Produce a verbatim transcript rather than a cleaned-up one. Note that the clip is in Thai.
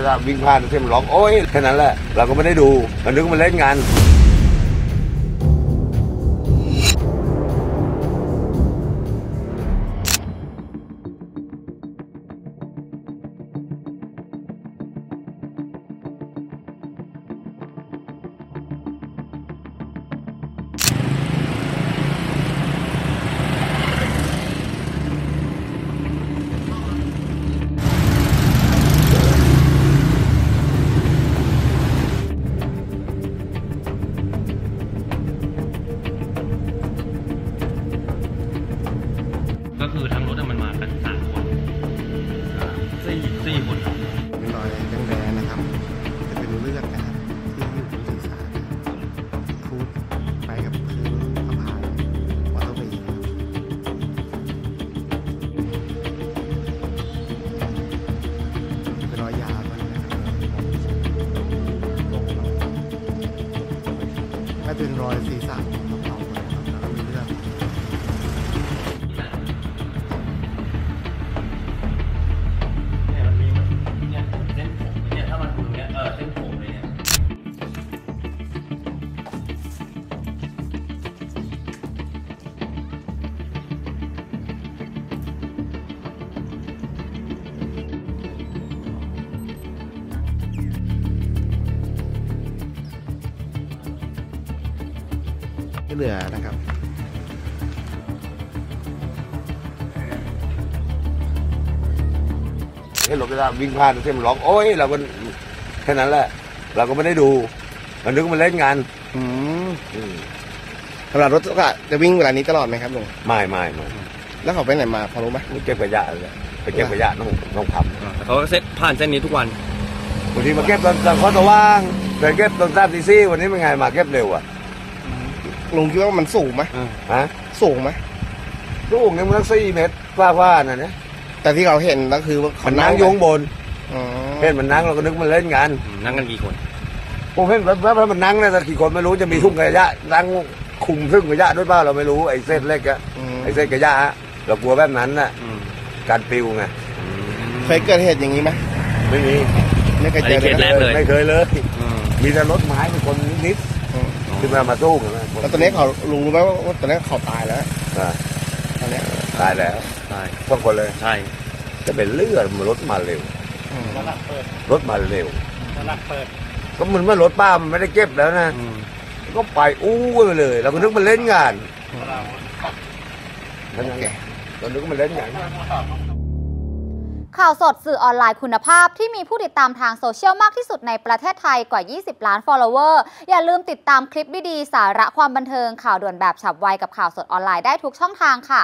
วลาวิ่งผ่านที่มันร้องโอ๊ยแค่นั้นแหละเราก็ไม่ได้ดูมันนึกมันเล่นงานก็คือทั้งรถมันมากันสามคนสี่สี่คนครับมีรอยแดงๆนะครับจะเป็นเลือดนะครับที่อยู่บนศีรษะคูดไปกับพื้นสะพานวอเตอร์เวย์เป็นรอยยาวเลยนะครับก็เป็นรอยศีรษะเหลือนะครับเฮ้ยรถเวลาวิ่งผ่านที่มันร้องโอ๊ยเราก็แค่นั้นแหละเราก็ไม่ได้ดูมันนึกมันเล่นงานอืมสำหรับรถก็จะวิ่งเวลานี้ตลอดไหมครับลุงไม่ไม่ไม่แล้วเขาไปไหนมาพอรู้ไหมเก็บขยะเลยไปเก็บขยะน้องน้องทำเขาเซ็ตผ่านเส้นนี้ทุกวันบางทีมาเก็บตอนตอนเขาตัวว่างไปเก็บตอนตามซีซี่วันนี้เป็นไงมาเก็บเร็วอ่ะลุงคิดว่ามันสูงไหมฮะสูงไหมสูงเนี่ยมันสี่เมตรกว่าๆน่ะเนี่ยแต่ที่เราเห็นก็คือมันนั่งโยงบนเห็นมันนั่งเราก็นึกมันเล่นงานนั่งกันกี่คนผมเห็นแล้วแล้วมันนั่งเนี่ยแต่กี่คนไม่รู้จะมีทุ่งกระยะนั่งคุมทุ่งกระยะด้วยบ้าเราไม่รู้ไอ้เส้นเล็กอะไอ้เส้นกระยะเรากลัวแบบนั้นน่ะการปิวไงเคยเกิดเหตุอย่างนี้ไหมไม่มีไม่เคยเจอเลยไม่เคยเลยมีแต่รถไม้เป็นคนนิดขึ้นมามาสู้กันแล้วตอนนี้เขารู้ไหมว่าตอนนี้เขาตายแล้วตอนนี้ตายแล้วตายสองคนเลยใช่จะเป็นเลือดมันรถมาเร็วรถมาเร็วก็มันว่ารถป้ามันไม่ได้เก็บแล้วนะก็ไปอู้ไปเลยเราก็นึกมันเล่นงานนั่นไงเรานึกมันเล่นงานข่าวสดสื่อออนไลน์คุณภาพที่มีผู้ติดตามทางโซเชียลมากที่สุดในประเทศไทยกว่ายี่สิบล้าน follower อย่าลืมติดตามคลิปดีๆสาระความบันเทิงข่าวด่วนแบบฉับไวกับข่าวสดออนไลน์ได้ทุกช่องทางค่ะ